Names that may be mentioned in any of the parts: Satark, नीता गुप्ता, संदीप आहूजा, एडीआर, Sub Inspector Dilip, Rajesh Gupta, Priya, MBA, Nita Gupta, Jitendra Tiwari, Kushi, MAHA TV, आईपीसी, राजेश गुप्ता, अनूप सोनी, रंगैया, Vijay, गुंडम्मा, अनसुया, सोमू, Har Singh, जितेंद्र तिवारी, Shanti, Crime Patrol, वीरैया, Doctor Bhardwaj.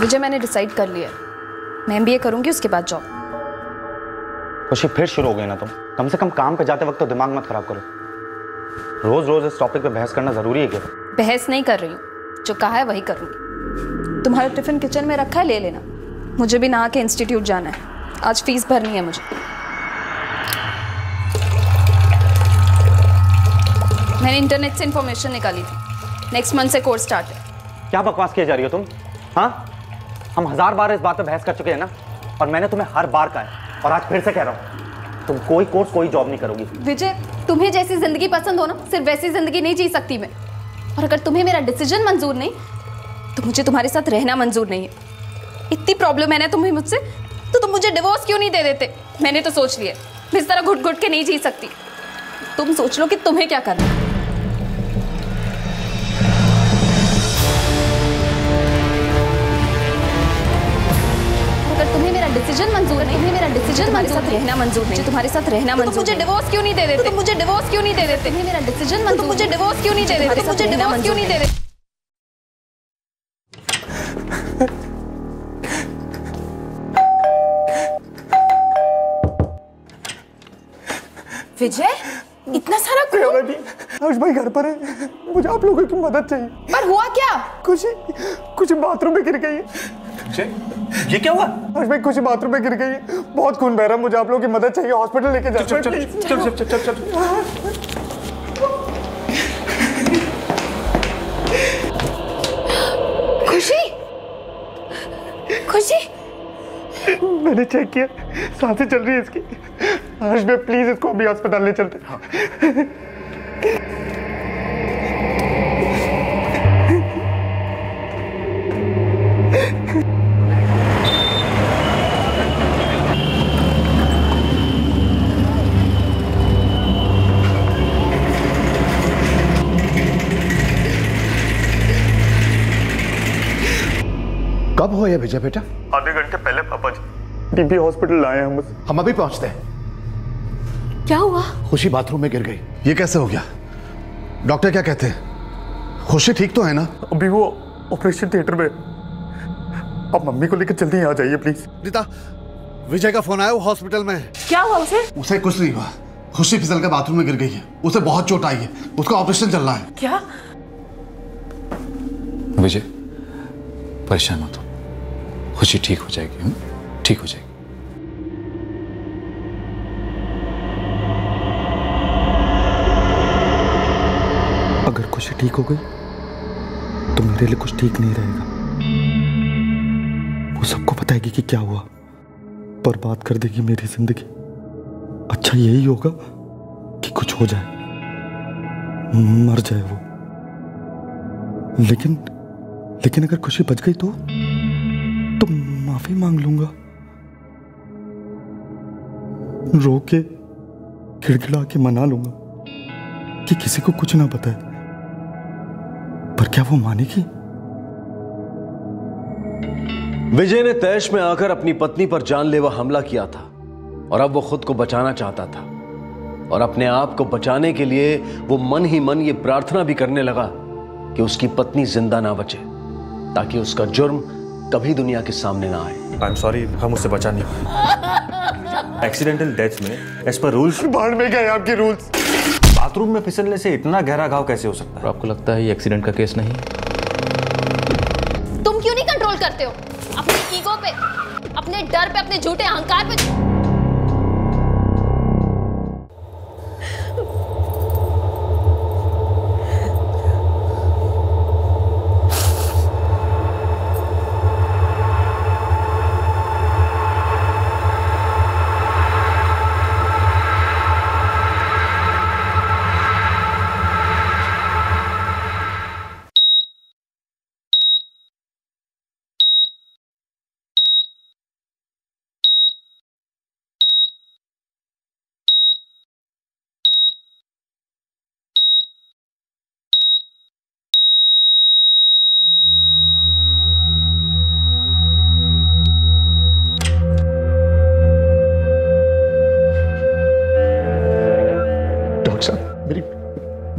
विजय, मैंने डिसाइड कर लिया, मैं MBA करूंगी, उसके बाद जॉब। खुशी, फिर शुरू हो गई ना तुम। कम से कम काम पे जाते वक्त तो दिमाग मत खराब करो। रोज रोज इस टॉपिक पे बहस करना जरूरी है क्या? बहस नहीं कर रही हूँ, जो कहा है वही करूँगी। तुम्हारा टिफिन किचन में रखा है, ले लेना। मुझे भी नहा के इंस्टीट्यूट जाना है, आज फीस भरनी है मुझे। मैंने इंटरनेट से इंफॉर्मेशन निकाली थी, नेक्स्ट मंथ से कोर्स स्टार्ट है। क्या बकवास किए जा रही हो तुम? हाँ, हम 1000 बार इस बात पे बहस कर चुके हैं ना, और मैंने तुम्हें हर बार कहा है और आज फिर से कह रहा हूँ, तुम कोई कोर्स कोई जॉब नहीं करोगी। विजय, तुम्हें जैसी जिंदगी पसंद हो ना, सिर्फ वैसी जिंदगी नहीं जी सकती मैं। और अगर तुम्हें मेरा डिसीजन मंजूर नहीं तो मुझे तुम्हारे साथ रहना मंजूर नहीं है। इतनी प्रॉब्लम है ना तुम्हें मुझसे, तो तुम मुझे डिवोर्स क्यों नहीं दे देते? मैंने तो सोच लिया, मैं इस तरह घुट घुट के नहीं जी सकती। तुम सोच लो कि तुम्हें क्या करना है। डिसीजन मंजूर नहीं है, मेरा डिसीजन तुम्हारे साथ रहना मंजूर नहीं, तुम्हारे साथ रहना मंजूर। मुझे डिवोर्स क्यों नहीं दे देते? मुझे डिवोर्स क्यों नहीं दे देते? मेरा डिसीजन मंजूर। मुझे डिवोर्स क्यों नहीं दे देते? मुझे डिवोर्स क्यों नहीं दे देते? विजय, इतना सारा क्रू? हर्ष भाई घर पर है, मुझे आप लोगों की मदद चाहिए। पर हुआ क्या? कुछ बाथरूम में गिर गई। ये क्या हुआ? हर्ष भाई, कुछ बाथरूम में गिर गई है, बहुत खून बह रहा है, मुझे आप लोगों की मदद चाहिए, हॉस्पिटल लेके जाओ। चल चल चल चल चल चल। खुशी, खुशी, मैंने चेक किया, सांसें चल रही है इसकी। हर्ष भाई प्लीज इसको अभी अस्पताल ले चलते हैं। कब हो ये विजय बेटा? आधे घंटे पहले पापा जी पीपी हॉस्पिटल आए हैं। हम अभी पहुंचते हैं। क्या हुआ? खुशी बाथरूम में गिर गई। ये कैसे हो गया? डॉक्टर क्या कहते हैं? खुशी ठीक तो है ना? अभी वो ऑपरेशन थिएटर में। अब मम्मी को लेकर जल्दी आ जाइए प्लीज। नीता, विजय का फोन आया, वो हॉस्पिटल में है। क्या हुआ उसे? उसे कुछ नहीं हुआ, खुशी फिसल कर बाथरूम में गिर गई है, उसे बहुत चोट आई है, उसका ऑपरेशन चल रहा है। क्या? विजय परेशान मत हो, खुशी ठीक हो जाएगी। हम ठीक हो जाएगी। अगर खुशी ठीक हो गई तो मेरे लिए कुछ ठीक नहीं रहेगा। वो सबको बताएगी कि क्या हुआ, बर्बाद कर देगी मेरी जिंदगी। अच्छा यही होगा कि कुछ हो जाए, मर जाए वो। लेकिन अगर खुशी बच गई तो माफी मांग लूंगा, रो के खिड़खिड़ा के मना लूंगा कि किसी को कुछ ना बताए। पर क्या वो मानेगी? विजय ने तैश में आकर अपनी पत्नी पर जानलेवा हमला किया था और अब वो खुद को बचाना चाहता था, और अपने आप को बचाने के लिए वो मन ही मन ये प्रार्थना भी करने लगा कि उसकी पत्नी जिंदा ना बचे, ताकि उसका जुर्म कभी दुनिया के सामने ना आए। I'm sorry, हम उससे बचा नहीं पाए। एक्सीडेंटल डेथ में एज पर रूल्स। बाढ़ में गए आपके रूल्स। बाथरूम में फिसलने से इतना गहरा घाव कैसे हो सकता है? आपको लगता है ये एक्सीडेंट का केस नहीं? तुम क्यों नहीं कंट्रोल करते हो अपने ईगो पे, अपने डर पे, अपने झूठे अहंकार पे?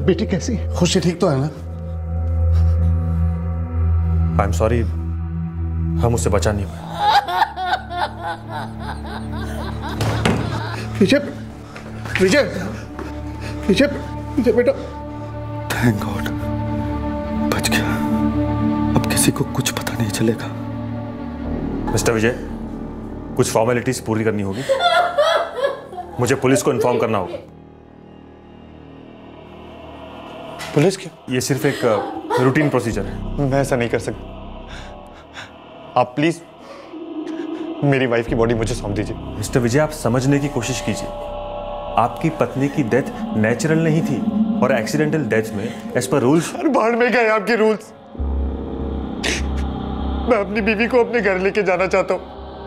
बेटी कैसी? खुशी ठीक तो है ना? I'm sorry, हम उसे बचा नहीं पाए। विजय, विजय, विजय, विजय बेटा। थैंक गॉड, बच गया। अब किसी को कुछ पता नहीं चलेगा। मिस्टर विजय, कुछ फॉर्मेलिटीज पूरी करनी होगी। मुझे पुलिस को इन्फॉर्म करना होगा। पुलिस क्या? ये सिर्फ एक रूटीन प्रोसीजर है। मैं ऐसा नहीं कर सकता। आप प्लीज मेरी वाइफ की बॉडी मुझे सौंप दीजिए। मिस्टर विजय, आप समझने की कोशिश कीजिए। आपकी पत्नी की डेथ नेचुरल नहीं थी और एक्सीडेंटल डेथ में एज पर रूल्स। हर बार में गए आपके रूल्स। मैं अपनी बीवी को अपने घर लेके जाना चाहता हूँ।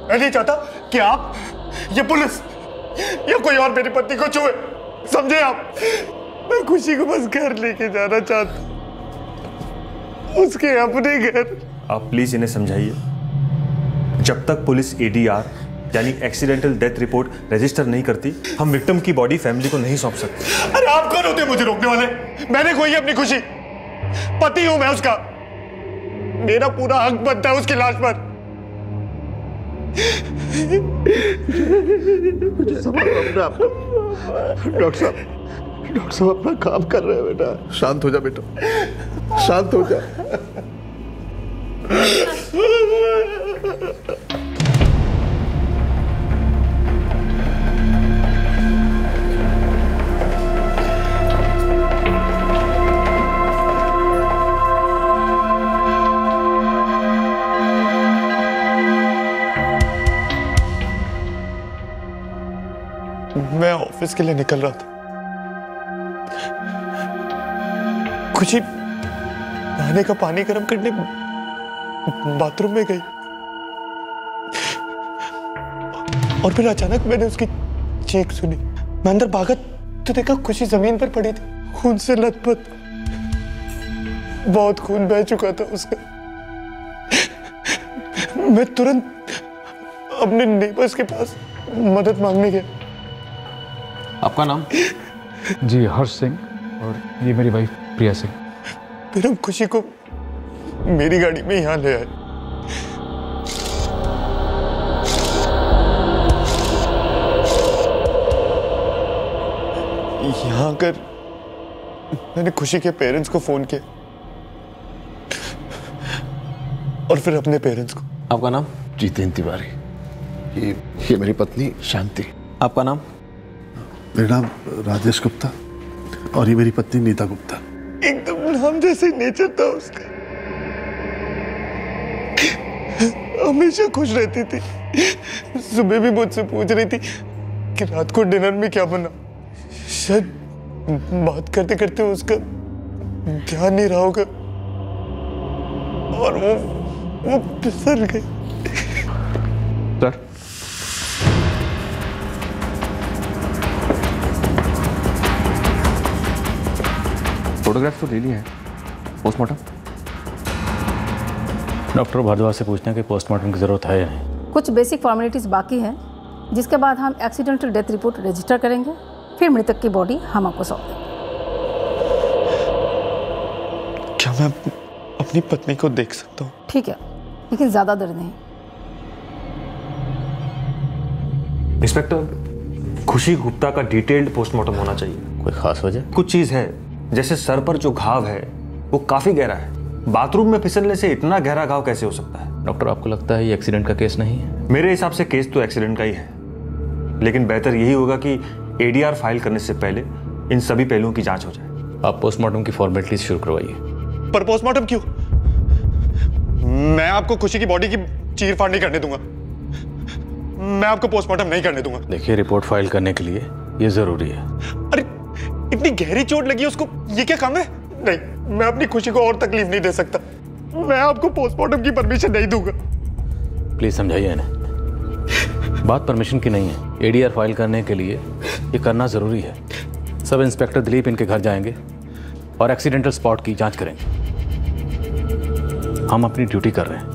मैं नहीं चाहता कि आप या पुलिस या कोई और मेरी पत्नी को छुए, समझे आप। मैं खुशी को बस घर लेके जाना चाहता हूँ, उसके अपने घर। आप प्लीज इन्हें समझाइए। जब तक पुलिस एडीआर यानी एक्सीडेंटल डेथ रिपोर्ट रजिस्टर नहीं करती, हम विक्टिम की बॉडी फैमिली को नहीं सौंप सकते। अरे आप कौन होते मुझे रोकने वाले? मैंने खोई अपनी खुशी, पति हूं मैं उसका। मेरा पूरा हक बनता है उसकी लाश पर। डॉक्टर साहब, डॉक्टर साहब अपना काम कर रहे हैं बेटा। शांत हो जा बेटा, शांत हो जा। मैं ऑफिस के लिए निकल रहा था। खुशी नहाने का पानी गर्म करने बाथरूम में गई और फिर अचानक मैंने उसकी चीख सुनी। मैं अंदर भागा तो देखा खुशी जमीन पर पड़ी थी, खून से लथपथ। बहुत खून बह चुका था उसका। मैं तुरंत अपने नेबर्स के पास मदद मांगने गया। आपका नाम? जी, हर सिंह, और ये मेरी वाइफ प्रिया सिंह। फिर हम खुशी को मेरी गाड़ी में यहाँ ले आए। यहाँ आकर मैंने खुशी के पेरेंट्स को फोन किया और फिर अपने पेरेंट्स को। आपका नाम? जितेंद्र तिवारी। ये मेरी पत्नी शांति। आपका नाम? मेरा नाम राजेश गुप्ता और ये मेरी पत्नी नीता गुप्ता। एकदम नाम जैसे नेचर था उसका। हमेशा खुश रहती थी। सुबह भी मुझसे पूछ रही थी कि रात को डिनर में क्या बना। शायद बात करते करते उसका ध्यान नहीं रहा होगा और वो फिसल गई। सर, फोटोग्राफ तो ले लिए हैं। पोस्टमार्टम? डॉक्टर भारद्वाज से पूछना कि पोस्टमार्टम की ज़रूरत है या नहीं। कुछ बेसिक फॉर्मेलिटीज़ बाकी हैं, जिसके बाद हम एक्सीडेंटल डेथ रिपोर्ट रजिस्टर करेंगे, फिर मृतक की बॉडी हम आपको सौंप देंगे। क्या मैं अपनी पत्नी को देख सकता हूँ? ठीक है, लेकिन ज़्यादा देर नहीं। इंस्पेक्टर, खुशी गुप्ता का डिटेल्ड पोस्टमार्टम होना चाहिए। कोई खास वजह? कुछ चीज़ है, जैसे सर पर जो घाव है वो काफ़ी गहरा है। बाथरूम में फिसलने से इतना गहरा घाव कैसे हो सकता है? डॉक्टर, आपको लगता है ये एक्सीडेंट का केस नहीं है? मेरे हिसाब से केस तो एक्सीडेंट का ही है, लेकिन बेहतर यही होगा कि एडीआर फाइल करने से पहले इन सभी पहलुओं की जांच हो जाए। आप पोस्टमार्टम की फॉर्मेलिटीज शुरू करवाइए। पर पोस्टमार्टम क्यों? मैं आपको खुशी की बॉडी की चीरफाड़ नहीं करने दूंगा। मैं आपको पोस्टमार्टम नहीं करने दूंगा। देखिए, रिपोर्ट फाइल करने के लिए ये जरूरी है। अरे इतनी गहरी चोट लगी उसको, ये क्या काम है? नहीं, मैं अपनी खुशी को और तकलीफ नहीं दे सकता। मैं आपको पोस्टमार्टम की परमिशन नहीं दूंगा। प्लीज समझाइए ना, बात परमिशन की नहीं है। एडीआर फाइल करने के लिए ये करना जरूरी है। सब इंस्पेक्टर दिलीप इनके घर जाएंगे और एक्सीडेंटल स्पॉट की जांच करेंगे। हम अपनी ड्यूटी कर रहे हैं,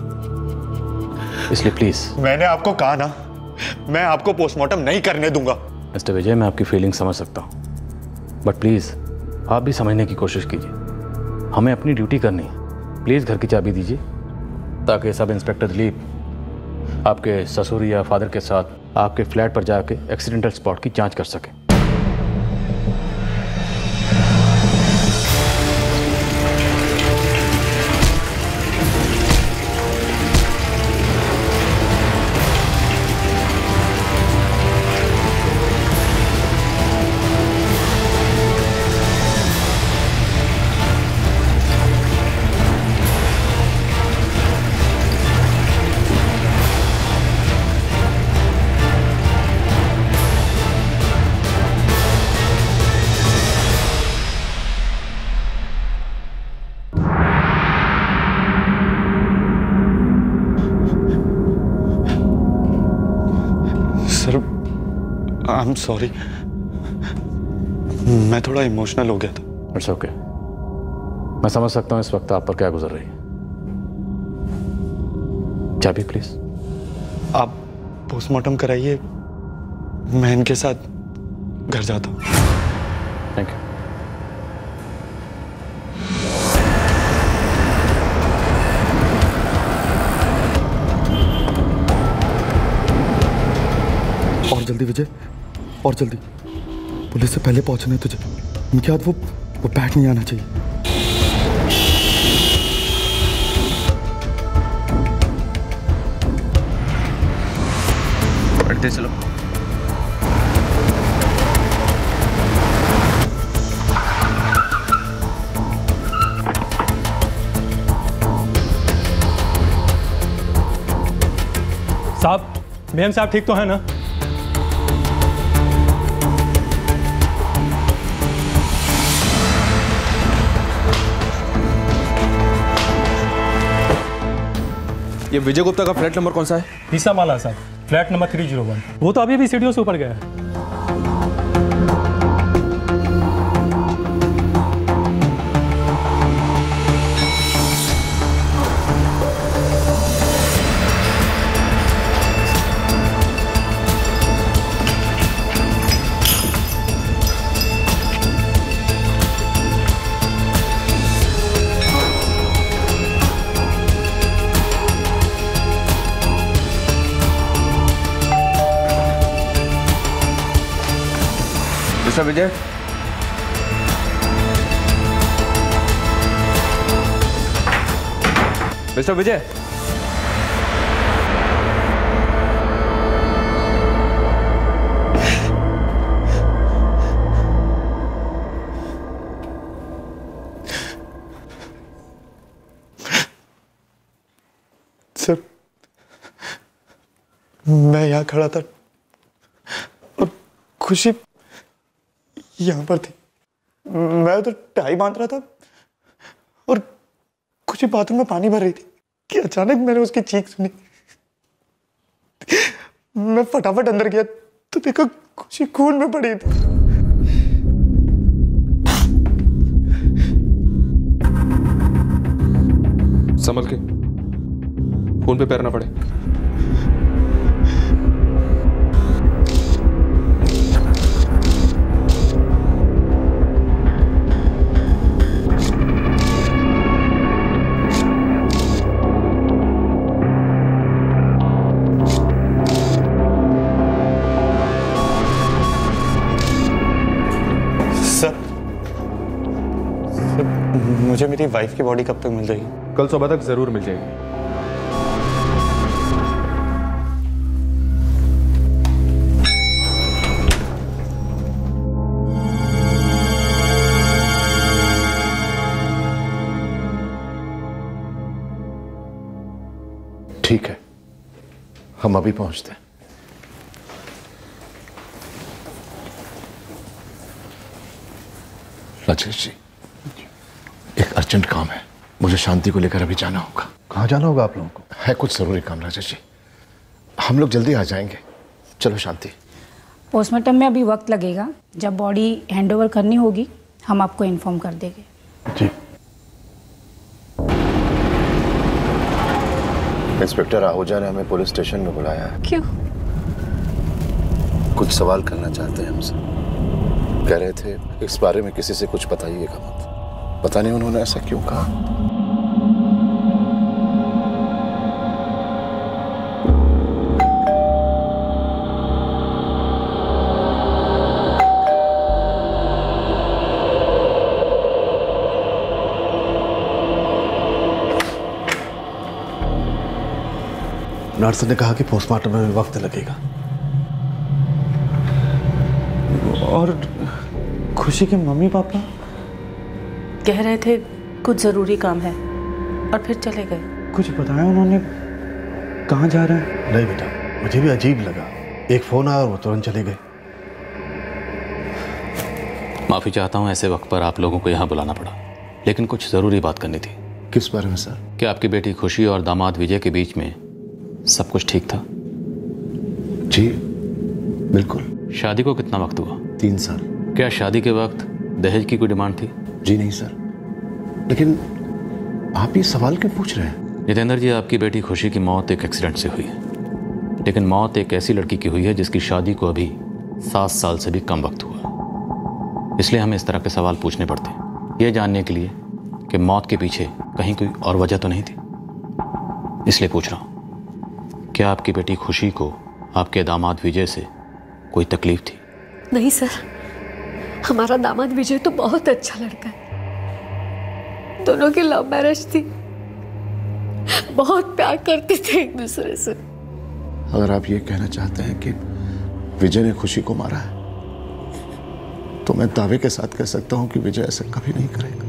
इसलिए प्लीज। मैंने आपको कहा ना, मैं आपको पोस्टमार्टम नहीं करने दूंगा। मिस्टर विजय, मैं आपकी फीलिंग समझ सकता हूँ, बट प्लीज आप भी समझने की कोशिश कीजिए। हमें अपनी ड्यूटी करनी है। प्लीज़ घर की चाबी दीजिए ताकि सब इंस्पेक्टर दिलीप आपके ससुर या फादर के साथ आपके फ्लैट पर जाके एक्सीडेंटल स्पॉट की जांच कर सकें। I'm sorry, मैं थोड़ा इमोशनल हो गया था। It's okay. मैं समझ सकता हूँ इस वक्त आप पर क्या गुजर रही है। चाबी प्लीज। आप पोस्टमार्टम कराइए, मैं इनके साथ घर जाता हूँ। Thank you. और जल्दी विजय, और जल्दी, पुलिस से पहले पहुंचना है तुझे। उनके हाथ वो बैठ नहीं आना चाहिए। बढ़ते चलो। साहब, मेम साहब ठीक तो है ना? ये विजय गुप्ता का फ्लैट नंबर कौन सा है? 20 माला साहब, फ्लैट नंबर 301। वो तो अभी भी सीढ़ियों से ऊपर गया है। विजय, मिस्टर विजय, सर मैं यहां खड़ा था और खुशी यहाँ पर थी। मैं तो टाई बांध रहा था और कुछ ही बाथरूम में पानी भर रही थी कि अचानक मैंने उसकी चीख सुनी। मैं फटाफट अंदर गया तो देखा कुछ ही खून में पड़ी थी। संभल के, खून पे पैर ना पड़े। मुझे मेरी वाइफ की बॉडी कब तक मिल जाएगी? कल सुबह तक जरूर मिल जाएगी। ठीक है, हम अभी पहुंचते हैं। राजेश जी, एक अर्जेंट काम है, मुझे शांति को लेकर अभी जाना होगा। कहाँ जाना होगा आप लोगों को? है कुछ ज़रूरी काम राजेश जी, हम लोग जल्दी आ जाएंगे। चलो शांति। पोस्टमार्टम में अभी वक्त लगेगा, जब बॉडी हैंडओवर करनी होगी हम आपको इन्फॉर्म कर देंगे। जी। इंस्पेक्टर आहूजा ने हमें पुलिस स्टेशन में बुलाया है। क्यों? कुछ सवाल करना चाहते हैं हमसे। कह रहे थे इस बारे में किसी से कुछ बताइएगा मत। पता नहीं उन्होंने ऐसा क्यों कहा। नर्स ने कहा कि पोस्टमार्टम में वक्त लगेगा। और खुशी के मम्मी पापा कह रहे थे कुछ ज़रूरी काम है और फिर चले गए। कुछ बताया उन्होंने कहाँ जा रहे हैं? नहीं बेटा, मुझे भी अजीब लगा, एक फ़ोन आया और वो तुरंत चले गए। माफ़ी चाहता हूँ ऐसे वक्त पर आप लोगों को यहाँ बुलाना पड़ा, लेकिन कुछ ज़रूरी बात करनी थी। किस बारे में सर? क्या आपकी बेटी खुशी और दामाद विजय के बीच में सब कुछ ठीक था? जी बिल्कुल। शादी को कितना वक्त हुआ? 3 साल। क्या शादी के वक्त दहेज की कोई डिमांड थी? जी नहीं सर। लेकिन आप ये सवाल क्यों पूछ रहे हैं? जितेंद्र जी, आपकी बेटी खुशी की मौत एक एक्सीडेंट से हुई है, लेकिन मौत एक ऐसी लड़की की हुई है जिसकी शादी को अभी 7 साल से भी कम वक्त हुआ, इसलिए हमें इस तरह के सवाल पूछने पड़ते हैं, ये जानने के लिए कि मौत के पीछे कहीं कोई और वजह तो नहीं थी। इसलिए पूछ रहा हूँ, क्या आपकी बेटी खुशी को आपके दामाद विजय से कोई तकलीफ थी? नहीं सर, हमारा दामाद विजय तो बहुत अच्छा लड़का है, दोनों की लव मैरिज थी, बहुत प्यार करते थे एक दूसरे से। अगर आप ये कहना चाहते हैं कि विजय ने खुशी को मारा है, तो मैं दावे के साथ कह सकता हूँ कि विजय ऐसा कभी नहीं करेगा,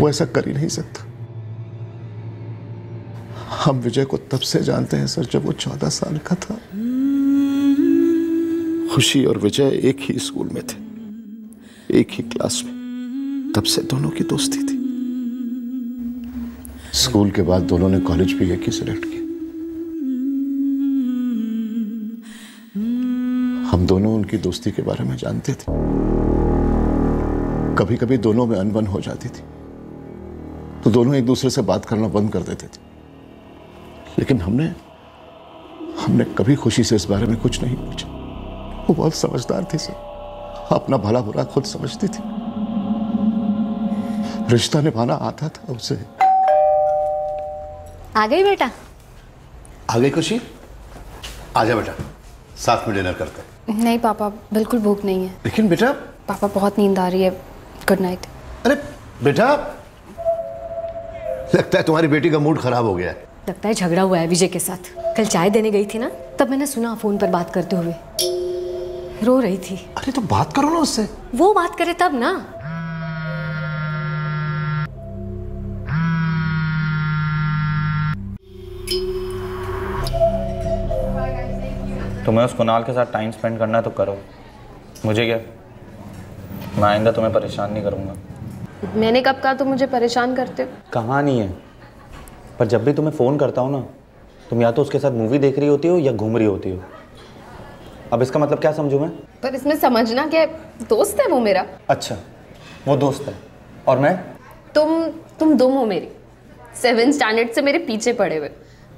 वो ऐसा कर ही नहीं सकता। हम विजय को तब से जानते हैं सर जब वो 14 साल का था। खुशी और विजय एक ही स्कूल में थे, एक ही क्लास में, तब से दोनों की दोस्ती थी। स्कूल के बाद दोनों ने कॉलेज भी एक ही सिलेक्ट किया। हम दोनों उनकी दोस्ती के बारे में जानते थे, कभी कभी दोनों में अनबन हो जाती थी तो दोनों एक दूसरे से बात करना बंद कर देते थे, लेकिन हमने कभी खुशी से इस बारे में कुछ नहीं पूछा। वो बहुत समझदार थी सर, अपना भला बुरा खुद समझती थी, रिश्ता निभाना आता था उसे। आ गई बेटा? आ गई खुशी? आजा बेटा, साथ में डिनर करते हैं। नहीं पापा, बिल्कुल भूख नहीं है। लेकिन बेटा। पापा बहुत नींद आ रही है, गुड नाइट। अरे बेटा, लगता है तुम्हारी बेटी का मूड खराब हो गया है। लगता है झगड़ा हुआ है विजय के साथ। कल चाय देने गई थी ना, तब मैंने सुना फोन पर बात करते हुए, रो रही थी। अरे तो बात करो ना उससे। वो बात करे तब ना। तुम्हें उस कुणाल के साथ टाइम स्पेंड करना है तो करो, मुझे क्या, मैं आइंदा तुम्हें परेशान नहीं करूंगा। मैंने कब कहा तुम मुझे परेशान करते हो? कहानी है, पर जब भी तुम्हें फ़ोन करता हूँ ना, तुम या तो उसके साथ मूवी देख रही होती हो या घूम रही होती हो। अब इसका मतलब क्या समझूँ मैं? पर इसमें समझना क्या, दोस्त है वो मेरा। अच्छा, वो दोस्त है और मैं? तुम दो हो मेरी, 7th स्टैंडर्ड से मेरे पीछे पड़े हुए,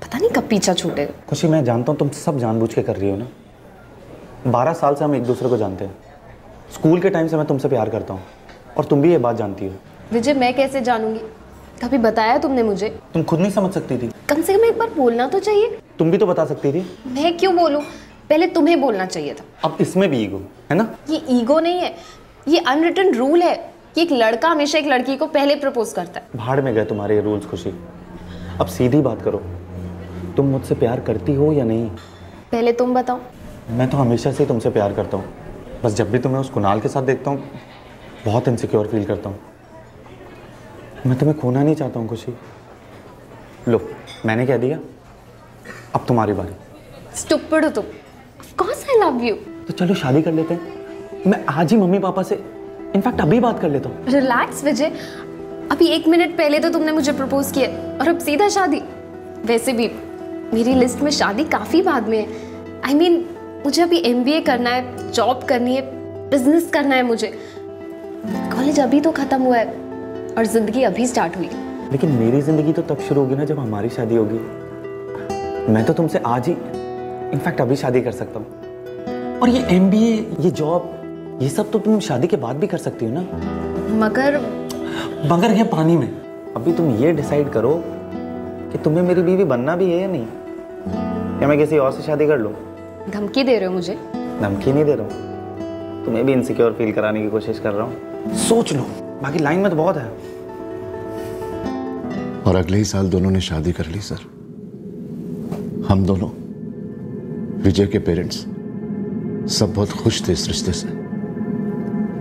पता नहीं कब पीछा छूटे। खुशी, मैं जानता हूँ तुम सब जानबूझ के कर रही हो ना। 12 साल से हम एक दूसरे को जानते हैं, स्कूल के टाइम से मैं तुमसे प्यार करता हूँ और तुम भी ये बात जानती हो। विजय, मैं कैसे जानूंगी? कभी बताया तुमने मुझे? तुम खुद नहीं समझ सकती थी? कम से कम एक बार बोलना तो चाहिए। तुम भी तो बता सकती थी। मैं क्यों बोलूं? पहले तुम्हें बोलना चाहिए था। अब इसमें भी ईगो है ना? ये ईगो नहीं है, ये अनरिटन रूल है कि एक लड़का हमेशा एक लड़की को पहले प्रपोज करता है। भाड़ में गए तुम्हारे रूल्स खुशी। अब सीधी बात करो, तुम मुझसे प्यार करती हो या नहीं? पहले तुम बताओ। मैं तो हमेशा से तुमसे प्यार करता हूँ, बस जब भी तुम्हें उस कुणाल के साथ देखता हूँ बहुत इनसिक्योर फील करता हूँ। मैं तुम्हें खोना नहीं चाहता हूँ खुशी। लो, मैंने कह दिया, अब तुम्हारी बारी। स्टूपिड हो तुम। Of course I love you. तो चलो शादी कर लेते हैं। मैं आज ही मम्मी पापा से, इनफैक्ट अभी बात कर लेता हूँ। रिलैक्स विजय, अभी 1 मिनट पहले तो तुमने मुझे प्रपोज किया और अब सीधा शादी। वैसे भी मेरी लिस्ट में शादी काफ़ी बाद में है। आई मीन, मुझे अभी MBA करना है, जॉब करनी है, बिजनेस करना है, मुझे कॉलेज अभी तो खत्म हुआ है और जिंदगी अभी स्टार्ट हुई। लेकिन मेरी जिंदगी तो तब शुरू होगी ना जब हमारी शादी होगी। मैं तो तुमसे आज ही, इनफैक्ट अभी शादी कर सकता हूँ। और ये MBA, ये जॉब, ये सब तो तुम शादी के बाद भी कर सकती हो ना। मगर है पानी में। अभी तुम ये डिसाइड करो कि तुम्हें मेरी बीवी बनना भी है या नहीं, या मैं किसी और से शादी कर लूँ। धमकी दे रहे हो मुझे? धमकी नहीं दे रहा हूँ, तुम्हें भी इनसिक्योर फील कराने की कोशिश कर रहा हूँ। सोच लो, बाकी लाइन में तो बहुत है। और अगले ही साल दोनों ने शादी कर ली सर। हम दोनों, विजय के पेरेंट्स सब बहुत खुश थे इस रिश्ते से।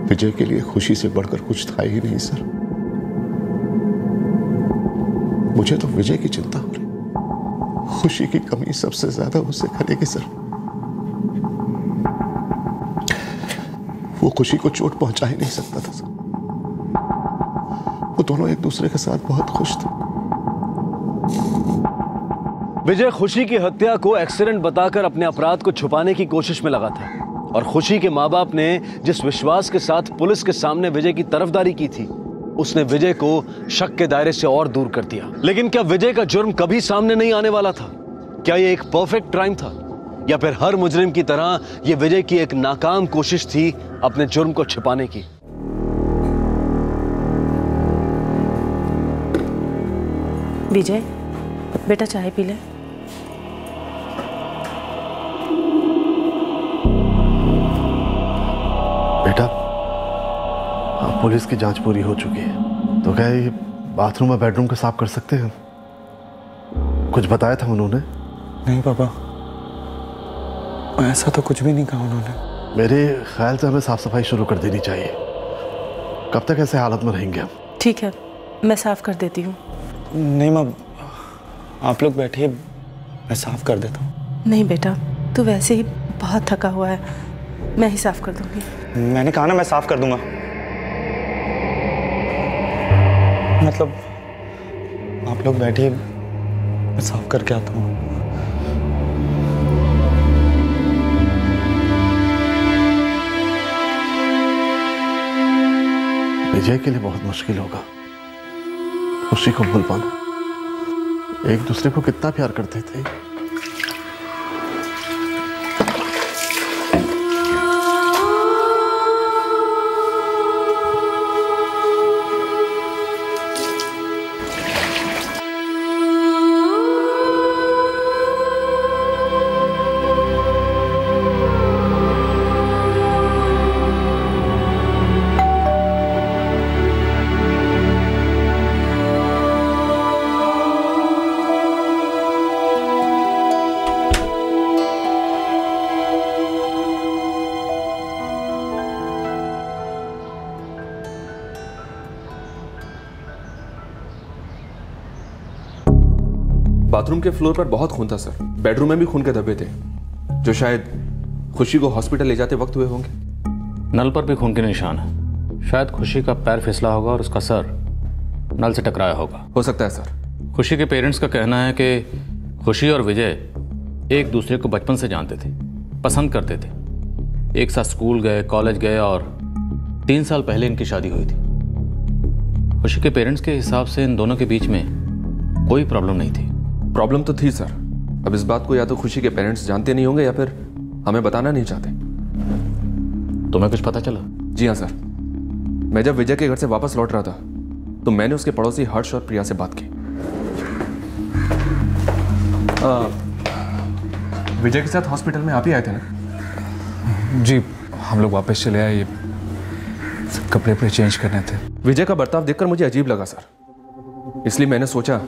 विजय के लिए खुशी से बढ़कर कुछ था ही नहीं सर। मुझे तो विजय की चिंता हो रही, खुशी की कमी सबसे ज्यादा उसे करेगी सर। वो खुशी को चोट पहुंचा ही नहीं सकता था सर। वो दोनों एक दूसरे के साथ बहुत खुश थे। विजय खुशी की हत्या को एक्सीडेंट बताकर अपने अपराध को छुपाने की कोशिश में लगा था, और खुशी के माँ बाप ने जिस विश्वास के साथ पुलिस के सामने विजय की तरफदारी की थी, उसने विजय को शक के दायरे से और दूर कर दिया। लेकिन क्या विजय का जुर्म कभी सामने नहीं आने वाला था? क्या ये एक परफेक्ट क्राइम था, या फिर हर मुजरिम की तरह यह विजय की एक नाकाम कोशिश थी अपने जुर्म को छिपाने की? विजय बेटा चाय पी ले। बेटा अब पुलिस की जांच पूरी हो चुकी है, तो क्या ये बाथरूम और बेडरूम को साफ कर सकते हैं? कुछ बताया था उन्होंने? नहीं पापा, ऐसा तो कुछ भी नहीं कहा उन्होंने। मेरे ख्याल से हमें साफ सफाई शुरू कर देनी चाहिए। कब तक ऐसे हालत में रहेंगे हम? ठीक है, मैं साफ कर देती हूँ। नहीं माँ, आप लोग बैठिए, मैं साफ कर देता हूँ। नहीं बेटा, तू वैसे ही बहुत थका हुआ है, मैं ही साफ कर दूंगी। मैंने कहा ना मैं साफ कर दूंगा। मतलब आप लोग बैठिए, मैं साफ करके आता हूँ। विजय के लिए बहुत मुश्किल होगा खुशी को भूल पाना। एक दूसरे को कितना प्यार करते थे। बाथरूम के फ्लोर पर बहुत खून था सर। बेडरूम में भी खून के धब्बे थे, जो शायद खुशी को हॉस्पिटल ले जाते वक्त हुए होंगे। नल पर भी खून के निशान हैं। शायद खुशी का पैर फिसला होगा और उसका सर नल से टकराया होगा। हो सकता है सर। खुशी के पेरेंट्स का कहना है कि खुशी और विजय एक दूसरे को बचपन से जानते थे, पसंद करते थे, एक साथ स्कूल गए, कॉलेज गए, और 3 साल पहले इनकी शादी हुई थी। खुशी के पेरेंट्स के हिसाब से इन दोनों के बीच में कोई प्रॉब्लम नहीं थी। प्रॉब्लम तो थी सर। अब इस बात को या तो खुशी के पेरेंट्स जानते नहीं होंगे या फिर हमें बताना नहीं चाहते। तुम्हें कुछ पता चला? जी हाँ सर, मैं जब विजय के घर से वापस लौट रहा था तो मैंने उसके पड़ोसी हर्ष और प्रिया से बात की। विजय के साथ हॉस्पिटल में आप ही आए थे ना? जी, हम लोग वापस चले आए, कपड़े पर चेंज करने थे। विजय का बर्ताव देखकर मुझे अजीब लगा सर, इसलिए मैंने सोचा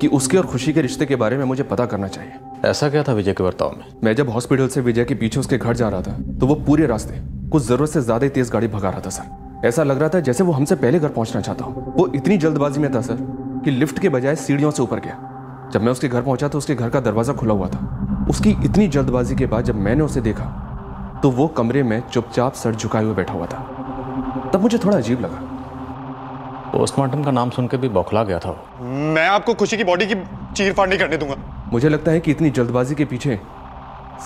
कि उसके और खुशी के रिश्ते के बारे में मुझे पता करना चाहिए। ऐसा क्या था विजय के बर्ताव में? मैं जब हॉस्पिटल से विजय के पीछे उसके घर जा रहा था तो वो पूरे रास्ते कुछ जरूरत से ज्यादा तेज गाड़ी भगा रहा था सर। ऐसा लग रहा था जैसे वो हमसे पहले घर पहुंचना चाहता हो। वो इतनी जल्दबाजी में था सर कि लिफ्ट के बजाय सीढ़ियों से ऊपर गया। जब मैं उसके घर पहुंचा तो उसके घर का दरवाजा खुला हुआ था। उसकी इतनी जल्दबाजी के बाद जब मैंने उसे देखा तो वो कमरे में चुपचाप सर झुकाए हुए बैठा हुआ था। तब मुझे थोड़ा अजीब लगा। पोस्टमार्टम का नाम सुनकर भी बौखला गया था। मैं आपको खुशी की बॉडी की चीर फाड़ नहीं करने दूंगा। मुझे लगता है कि इतनी जल्दबाजी के पीछे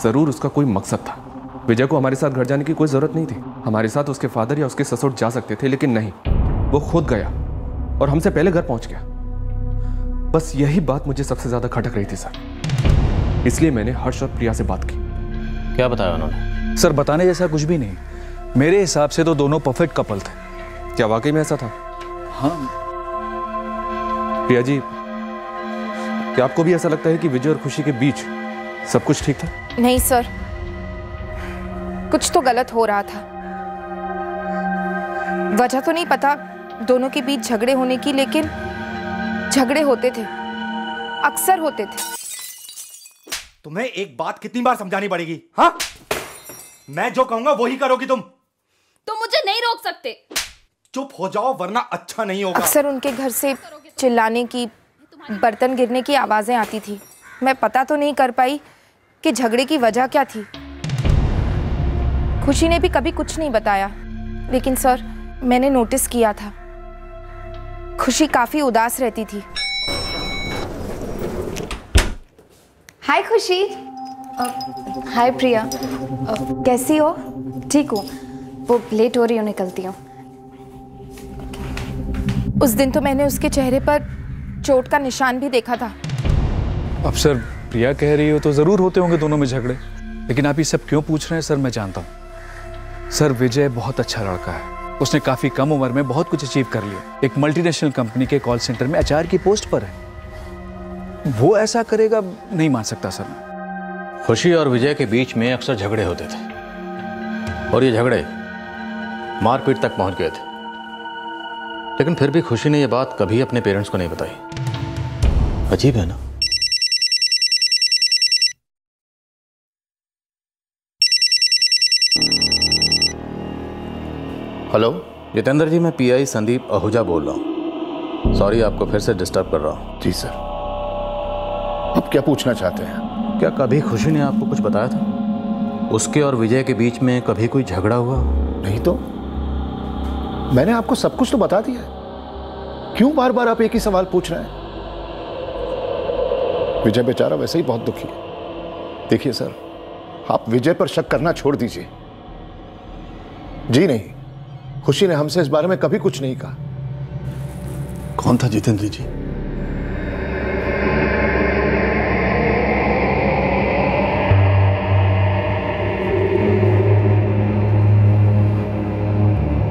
जरूर उसका कोई मकसद था। विजय को हमारे साथ घर जाने की कोई जरूरत नहीं थी। हमारे साथ उसके फादर या उसके ससुर जा सकते थे, लेकिन नहीं, वो खुद गया और हमसे पहले घर पहुंच गया। बस यही बात मुझे सबसे ज्यादा खटक रही थी सर, इसलिए मैंने हर्ष और प्रिया से बात की। क्या बताया उन्होंने? सर बताने जैसा कुछ भी नहीं। मेरे हिसाब से तो दोनों परफेक्ट कपल थे। क्या वाकई में ऐसा था? हाँ। प्रिया जी, क्या आपको भी ऐसा लगता है कि विजय और खुशी के बीच सब कुछ ठीक था? नहीं सर, कुछ तो गलत हो रहा था। वजह तो नहीं पता दोनों के बीच झगड़े होने की, लेकिन झगड़े होते थे, अक्सर होते थे। तुम्हें एक बात कितनी बार समझानी पड़ेगी? हाँ, मैं जो कहूंगा वो ही करोगी तुम। तुम मुझे नहीं रोक सकते। चुप हो जाओ वरना अच्छा नहीं होगा। अक्सर उनके घर से चिल्लाने की, बर्तन गिरने की आवाजें आती थी। मैं पता तो नहीं कर पाई कि झगड़े की वजह क्या थी। खुशी ने भी कभी कुछ नहीं बताया, लेकिन सर मैंने नोटिस किया था खुशी काफी उदास रहती थी। हाय खुशी। हाय प्रिया। कैसी हो? ठीक हो? वो लेट हो रही हो, निकलती हूँ। उस दिन तो मैंने उसके चेहरे पर चोट का निशान भी देखा था। अब सर प्रिया कह रही हो तो जरूर होते होंगे दोनों में झगड़े, लेकिन आप ये सब क्यों पूछ रहे हैं सर? मैं जानता हूँ सर, विजय बहुत अच्छा लड़का है। उसने काफी कम उम्र में बहुत कुछ अचीव कर लिया। एक मल्टीनेशनल कंपनी के कॉल सेंटर में एचआर की पोस्ट पर है। वो ऐसा करेगा नहीं मान सकता सर मैं। खुशी और विजय के बीच में अक्सर झगड़े होते थे और ये झगड़े मारपीट तक पहुंच गए थे, लेकिन फिर भी खुशी ने यह बात कभी अपने पेरेंट्स को नहीं बताई। अजीब है ना। हेलो जितेंद्र जी, मैं पीआई संदीप आहूजा बोल रहा हूँ। सॉरी आपको फिर से डिस्टर्ब कर रहा हूँ। जी सर, आप क्या पूछना चाहते हैं? क्या कभी खुशी ने आपको कुछ बताया था उसके और विजय के बीच में कभी कोई झगड़ा हुआ? नहीं तो मैंने आपको सब कुछ तो बता दिया, क्यों बार बार आप एक ही सवाल पूछ रहे हैं? विजय बेचारा वैसे ही बहुत दुखी है। देखिए सर, आप विजय पर शक करना छोड़ दीजिए। जी नहीं, खुशी ने हमसे इस बारे में कभी कुछ नहीं कहा। कौन था जितेंद्र जी?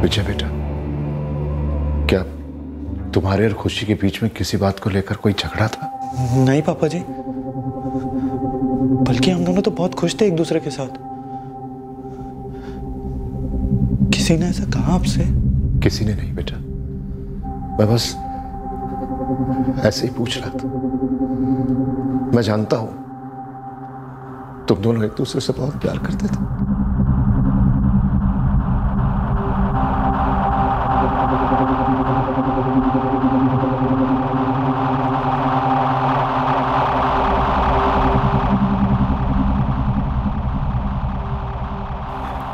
विजय बेटा, क्या तुम्हारे और खुशी के बीच में किसी बात को लेकर कोई झगड़ा था? नहीं पापा जी, बल्कि हम दोनों तो बहुत खुश थे एक दूसरे के साथ। किसी ने ऐसा कहा आपसे? किसी ने नहीं बेटा, मैं बस ऐसे ही पूछ रहा था। मैं जानता हूं तुम दोनों एक दूसरे से बहुत प्यार करते थे।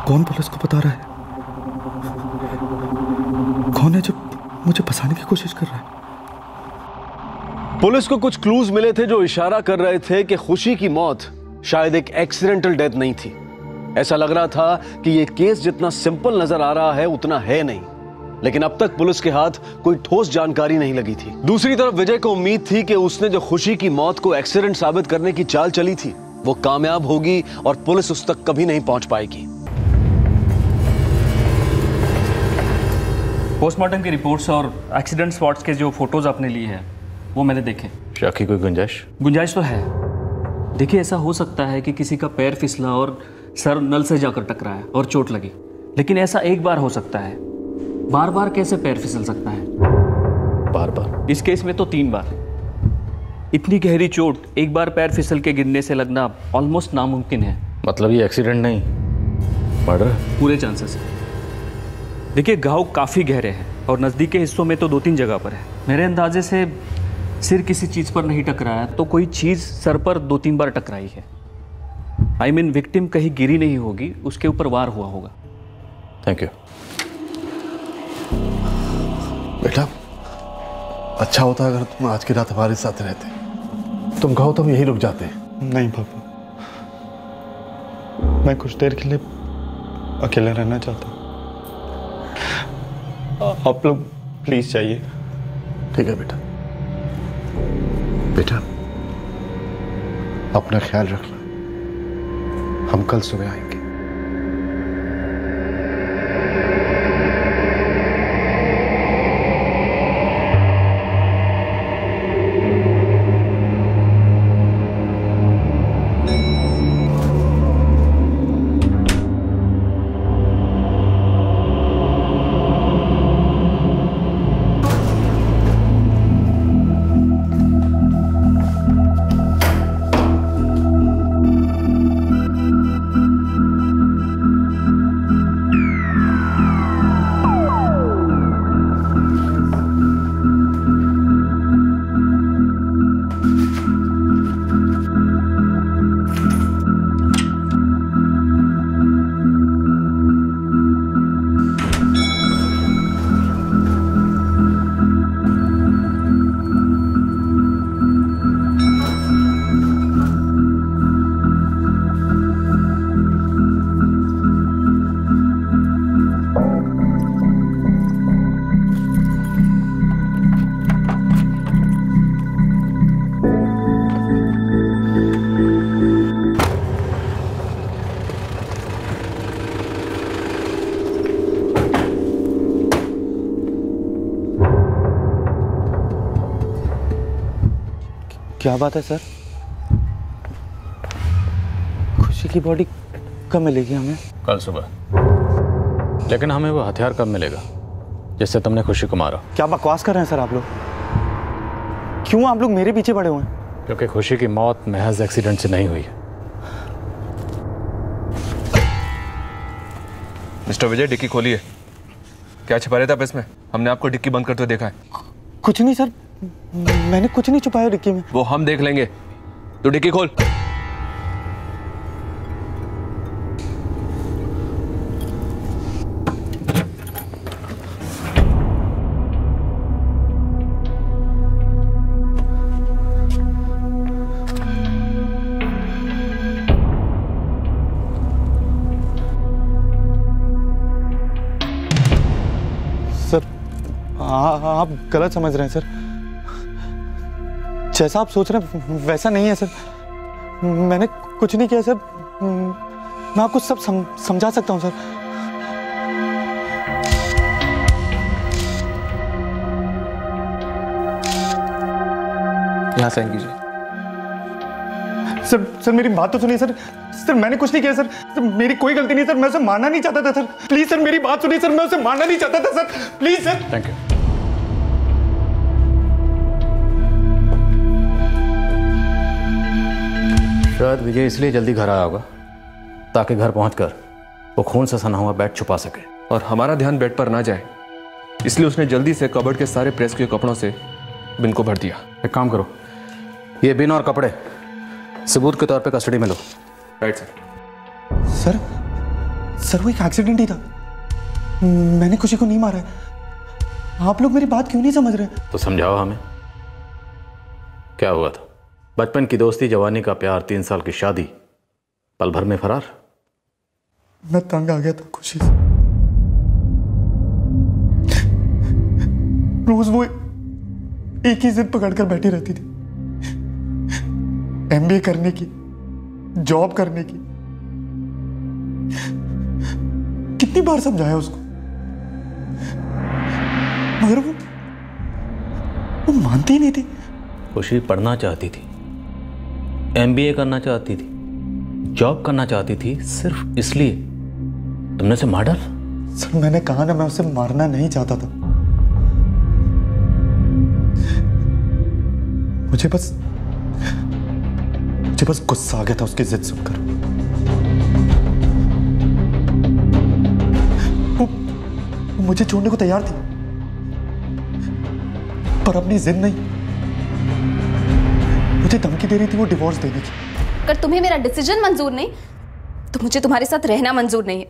कौन पुलिस को बता रहा है? जो मुझे फंसाने की कोशिश कर रहा है। पुलिस को कुछ क्लूज मिले थे जो इशारा कर रहे थे कि खुशी की मौत शायद एक एक्सीडेंटल डेथ नहीं थी। ऐसा लग रहा था कि यह केस जितना सिंपल नजर आ रहा है उतना है नहीं, लेकिन अब तक पुलिस के हाथ कोई ठोस जानकारी नहीं लगी थी। दूसरी तरफ विजय को उम्मीद थी कि उसने जो खुशी की मौत को एक्सीडेंट साबित करने की चाल चली थी वो कामयाब होगी और पुलिस उस तक कभी नहीं पहुंच पाएगी। पोस्टमार्टम की रिपोर्ट्स और एक्सीडेंट स्पॉट्स के जो फोटोज आपने लिए हैं वो मैंने देखे। शक की कोई गुंजाइश तो है। देखिए, ऐसा हो सकता है कि किसी का पैर फिसला और सर नल से जाकर टकरा है और चोट लगी, लेकिन ऐसा एक बार हो सकता है। बार बार कैसे पैर फिसल सकता है? बार बार, इस केस में तो 3 बार। इतनी गहरी चोट एक बार पैर फिसल के गिरने से लगना ऑलमोस्ट नामुमकिन है। मतलब ये एक्सीडेंट नहीं, मर्डर? पूरे चांसेस है। देखिए, घाव काफ़ी गहरे हैं और नज़दीक के हिस्सों में तो 2-3 जगह पर है। मेरे अंदाजे से सिर किसी चीज़ पर नहीं टकराया, तो कोई चीज़ सर पर 2-3 बार टकराई है। I mean, विक्टिम कहीं गिरी नहीं होगी, उसके ऊपर वार हुआ होगा। थैंक यू बेटा, अच्छा होता अगर तुम आज की रात हमारे साथ रहते। तुम घाव तो यही रुक जाते। नहीं पापा, मैं कुछ देर के लिए अकेला रहना चाहता हूँ। आप लोग प्लीज जाइए। ठीक है बेटा। बेटा अपना ख्याल रखना, हम कल सुबह आएंगे। क्या बात है सर? खुशी की बॉडी कब मिलेगी हमें? कल सुबह। लेकिन हमें वो हथियार कब मिलेगा जिससे तुमने खुशी को मारा? क्या बकवास कर रहे हैं सर आप लोग? क्यों आप लोग मेरे पीछे पड़े हुए हैं? क्योंकि खुशी की मौत महज एक्सीडेंट से नहीं हुई है। मिस्टर विजय, डिक्की खोलिए। क्या छिपा रहे थे आप इसमें? हमने आपको डिक्की बंद करते हुए देखा है। कुछ नहीं सर, मैंने कुछ नहीं छुपाया डिक्की में। वो हम देख लेंगे, तो डिक्की खोल। आप गलत समझ रहे हैं सर। जैसा आप सोच रहे हैं वैसा नहीं है सर। मैंने कुछ नहीं किया सर। मैं आपको सब समझा सकता हूं सर। यहाँ साइन कीजिए। सर मेरी बात तो सुनिए सर। सर मैंने कुछ नहीं किया सर। सर मेरी कोई गलती नहीं सर। मैं उसे मारना नहीं चाहता था सर। प्लीज सर मेरी बात सुनिए सर। मैं उसे मारना नहीं चाहता था sir. Please sir. Thank you. शायद विजय इसलिए जल्दी घर आया होगा ताकि घर पहुंचकर वो खून से सना हुआ बेड छुपा सके और हमारा ध्यान बेड पर ना जाए, इसलिए उसने जल्दी से कबर्ड के सारे प्रेस किए कपड़ों से बिन को भर दिया। एक काम करो, ये बिन और कपड़े सबूत के तौर पे कस्टडी में लो। Right sir. सर सर वो एक एक्सीडेंट ही था। मैंने खुशी को नहीं मारा है। आप लोग मेरी बात क्यों नहीं समझ रहे? तो समझाओ हमें क्या हुआ था। बचपन की दोस्ती, जवानी का प्यार, 3 साल की शादी, पल भर में फरार। मैं तंग आ गया था खुशी से। रोज वो एक ही जिद पकड़कर बैठी रहती थी, एमबीए करने की, जॉब करने की। कितनी बार समझाया उसको, मगर वो मानती ही नहीं थी। खुशी पढ़ना चाहती थी, MBA करना चाहती थी, जॉब करना चाहती थी, सिर्फ इसलिए तुमने उसे मार डाला? सर मैंने कहा ना, मैं उसे मारना नहीं चाहता था। मुझे बस गुस्सा आ गया था उसकी जिद सुनकर। वो मुझे छोड़ने को तैयार थी, पर अपनी जिद नहीं। मुझे धमकी दे रही थी वो डिवोर्स देने की। अगर तुम्हें मेरा डिसीजन मंजूर नहीं तो मुझे तुम्हारे साथ रहना मंजूर नहीं है।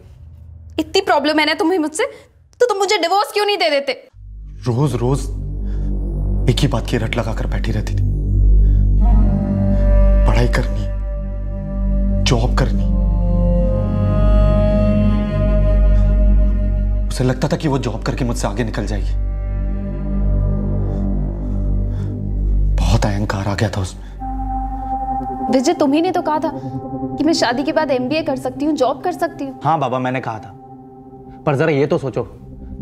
इतनी प्रॉब्लम है ना तुम्हें मुझसे, तो तुम मुझे डिवोर्स क्यों नहीं दे देते? रोज रोज एक ही बात की रट लगाकर बैठी रहती थी। पढ़ाई करनी, जॉब करनी। उसे लगता था कि वो जॉब करके मुझसे आगे निकल जाएगी। अहंकार आ गया था उसमें। विजय तुम ही ने तो कहा था कि मैं शादी के बाद MBA कर सकती हूँ, जॉब कर सकती हूँ। हाँ बाबा मैंने कहा था, पर जरा ये तो सोचो,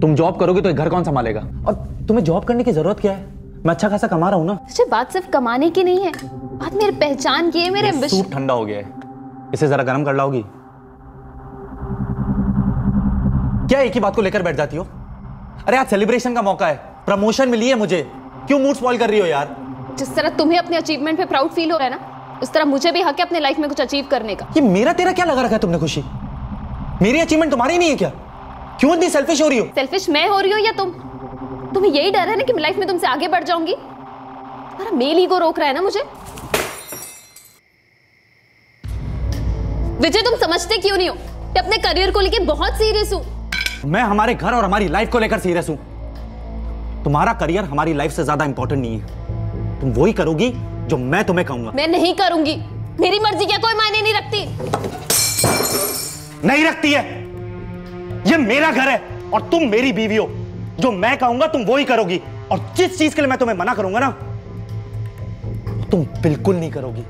तुम जॉब करोगे तो घर कौन संभालेगा? और तुम्हें जॉब करने की जरूरत क्या है? मैं अच्छा खासा कमा रहा हूँ ना। विजय बात सिर्फ कमाने की नहीं है, बात मेरे पहचान की है, मेरे सूट ठंडा हो गया है, इसे जरा गर्म कर लाओगी क्या? एक ही बात को लेकर बैठ जाती हो। अरे आज सेलिब्रेशन का मौका है, प्रमोशन मिली है मुझे, क्यों मूड स्पॉइल कर रही हो यार? जिस तरह तुम्हें अपने अचीवमेंट पे प्राउड फील हो रहा है ना, उस तरह मुझे भी हक है अपने लाइफ में कुछ अचीव करने का। ये मेरा तेरा क्या लगा रखा है तुमने खुशी? मेरी अचीवमेंट तुम्हारी नहीं है क्या? क्यों इतनी सेल्फिश हो रही हो? सेल्फिश मैं हो रही हूँ या तुम? तुम्हें यही डर है ना कि मैं लाइफ में तुमसे आगे बढ़ जाऊंगी? तुम्हारा मेल ईगो रोक रहा है ना मुझे। विजय तुम समझते क्यों नहीं हो? मैं अपने करियर को लेकर बहुत सीरियस हूँ। मैं हमारे घर और हमारी लाइफ को लेकर सीरियस हूँ। तुम्हारा करियर हमारी लाइफ से ज्यादा इंपॉर्टेंट नहीं है। तुम वही करोगी जो मैं तुम्हें कहूंगा। मैं नहीं करूंगी। मेरी मर्जी क्या कोई मायने नहीं रखती? नहीं रखती है। ये मेरा घर है और तुम मेरी बीवी हो। जो मैं कहूंगा तुम वही करोगी, और जिस चीज के लिए मैं तुम्हें मना करूंगा ना, तुम बिल्कुल नहीं करोगी।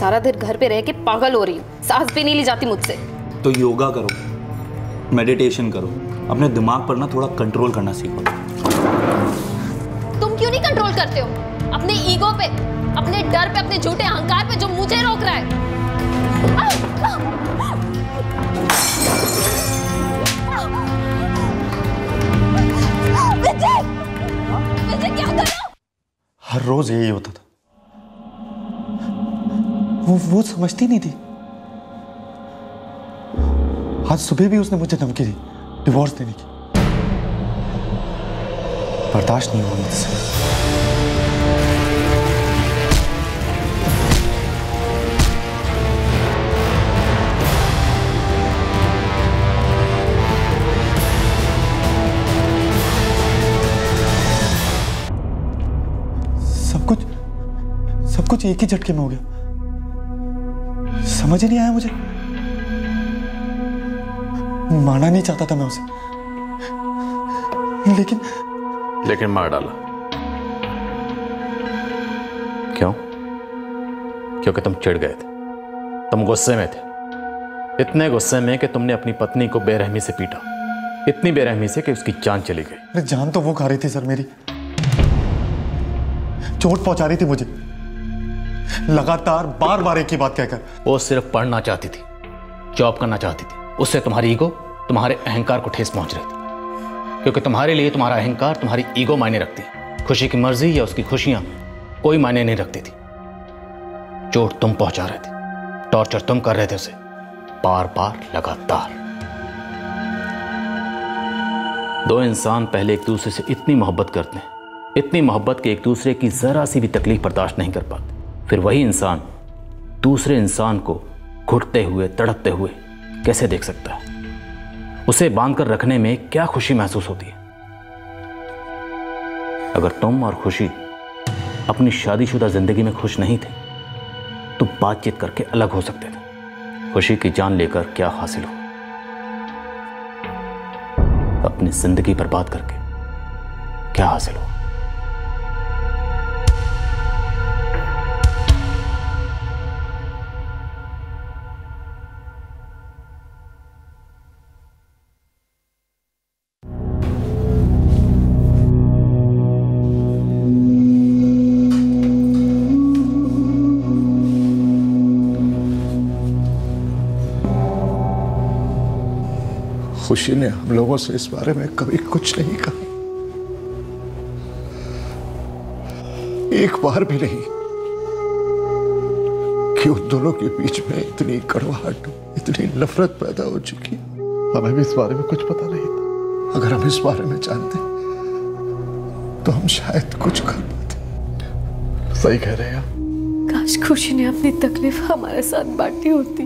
सारा दिन घर पे रह के पागल हो रही हूँ, सांस भी नहीं ली जाती मुझसे। तो योगा करो, मेडिटेशन करो, अपने दिमाग पर ना थोड़ा कंट्रोल करना सीखो। तुम क्यों नहीं कंट्रोल करते हो? अपने ईगो पे, अपने डर पे, अपने झूठे अहंकार पे जो मुझे रोक रहा है। विजय! विजय क्या कर रहा? हर रोज यही होता था। वो समझती नहीं थी। आज सुबह भी उसने मुझे धमकी दी डिवोर्स देने की। बर्दाश्त नहीं हुआ मुझसे। कुछ एक ही झटके में हो गया। समझ ही नहीं आया मुझे। माना नहीं चाहता था मैं उसे, लेकिन मार डाला। क्यों? क्योंकि तुम चिढ़ गए थे, तुम गुस्से में थे, इतने गुस्से में कि तुमने अपनी पत्नी को बेरहमी से पीटा, इतनी बेरहमी से कि उसकी जान चली गई। अरे जान तो वो खा रही थी सर, मेरी चोट पहुंचा रही थी मुझे लगातार, बार बार एक ही बात कहकर। वो सिर्फ पढ़ना चाहती थी, जॉब करना चाहती थी, उससे तुम्हारी ईगो, तुम्हारे अहंकार को ठेस पहुंच रही थी। क्योंकि तुम्हारे लिए तुम्हारा अहंकार, तुम्हारी ईगो मायने रखती है। खुशी की मर्जी या उसकी खुशियां कोई मायने नहीं रखती थी। चोट तुम पहुंचा रहे थे, टॉर्चर तुम कर रहे थे उसे, बार बार लगातार। दो इंसान पहले एक दूसरे से इतनी मोहब्बत करते हैं, इतनी मोहब्बत कि एक दूसरे की जरा सी भी तकलीफ बर्दाश्त नहीं कर पाते। फिर वही इंसान दूसरे इंसान को घुटते हुए, तड़पते हुए कैसे देख सकता है? उसे बांध कर रखने में क्या खुशी महसूस होती है? अगर तुम और खुशी अपनी शादीशुदा जिंदगी में खुश नहीं थे तो बातचीत करके अलग हो सकते थे। खुशी की जान लेकर क्या हासिल हो? अपनी जिंदगी बर्बाद करके क्या हासिल हो? खुशी ने हम लोगों से इस बारे में कभी कुछ नहीं कहा, एक बार भी नहीं, कि उन दोनों के बीच में इतनी कड़वाहट, इतनी नफरत पैदा हो चुकी। हमें भी इस बारे में कुछ पता नहीं था। अगर हम इस बारे में जानते तो हम शायद कुछ कर पाते। सही कह रहे हैं आप। काश खुशी ने अपनी तकलीफ हमारे साथ बांटी होती।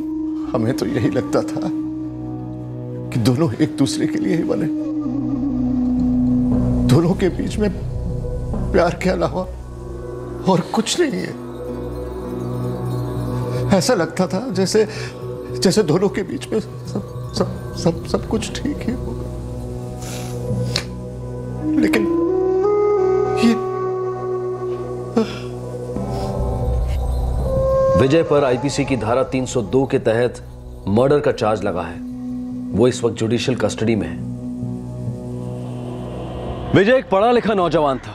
हमें तो यही लगता था कि दोनों एक दूसरे के लिए ही बने, दोनों के बीच में प्यार के अलावा और कुछ नहीं है। ऐसा लगता था जैसे जैसे दोनों के बीच में सब सब सब सब कुछ ठीक ही होगा। लेकिन ये विजय पर आईपीसी की धारा 302 के तहत मर्डर का चार्ज लगा है। वो इस वक्त जुडिशियल कस्टडी में है। विजय एक पढ़ा लिखा नौजवान था,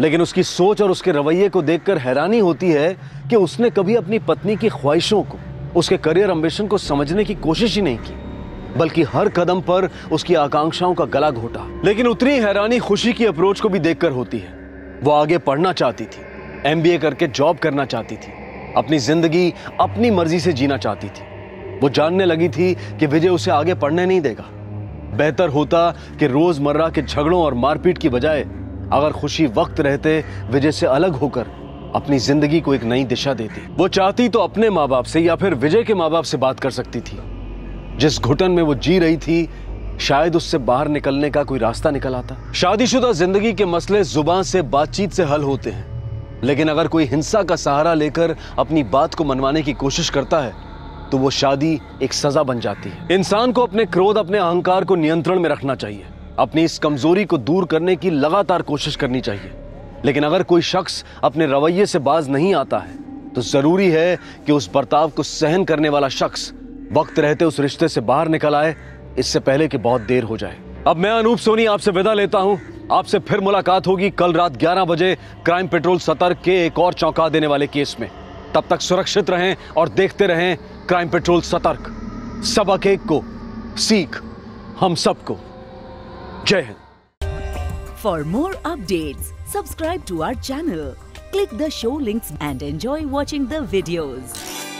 लेकिन उसकी सोच और उसके रवैये को देखकर हैरानी होती है कि उसने कभी अपनी पत्नी की ख्वाहिशों को, उसके करियर एंबिशन को समझने की कोशिश ही नहीं की, बल्कि हर कदम पर उसकी आकांक्षाओं का गला घोटा। लेकिन उतनी हैरानी खुशी की अप्रोच को भी देखकर होती है। वो आगे पढ़ना चाहती थी, MBA करके जॉब करना चाहती थी, अपनी जिंदगी अपनी मर्जी से जीना चाहती थी। वो जानने लगी थी कि विजय उसे आगे पढ़ने नहीं देगा। बेहतर होता कि रोजमर्रा के झगड़ों और मारपीट की बजाय अगर खुशी वक्त रहते विजय से अलग होकर अपनी जिंदगी को एक नई दिशा देती। वो चाहती तो अपने माँ बाप से या फिर विजय के माँ बाप से बात कर सकती थी। जिस घुटन में वो जी रही थी शायद उससे बाहर निकलने का कोई रास्ता निकल आता। शादीशुदा जिंदगी के मसले जुबान से, बातचीत से हल होते हैं, लेकिन अगर कोई हिंसा का सहारा लेकर अपनी बात को मनवाने की कोशिश करता है तो वो शादी एक सजा बन जाती है। इंसान को अपने क्रोध, अपने अहंकार को नियंत्रण में रखना चाहिए, अपनी इस कमजोरी को दूर करने की लगातार कोशिश करनी चाहिए। लेकिन अगर कोई शख्स अपने रवैये से बाज नहीं आता है तो जरूरी है कि उस बर्ताव को सहन करने वाला शख्स वक्त रहते उस रिश्ते से बाहर निकल आए, इससे पहले कि बहुत देर हो जाए। अब मैं अनूप सोनी आपसे विदा लेता हूं। आपसे फिर मुलाकात होगी कल रात 11 बजे क्राइम पेट्रोल 17 के एक और चौंका देने वाले केस में। तब तक सुरक्षित रहें और देखते रहें क्राइम पेट्रोल सतर्क। सबक एक को, सीख हम सबको। जय Hind. For more updates subscribe to our channel, click the show links and enjoy watching the videos.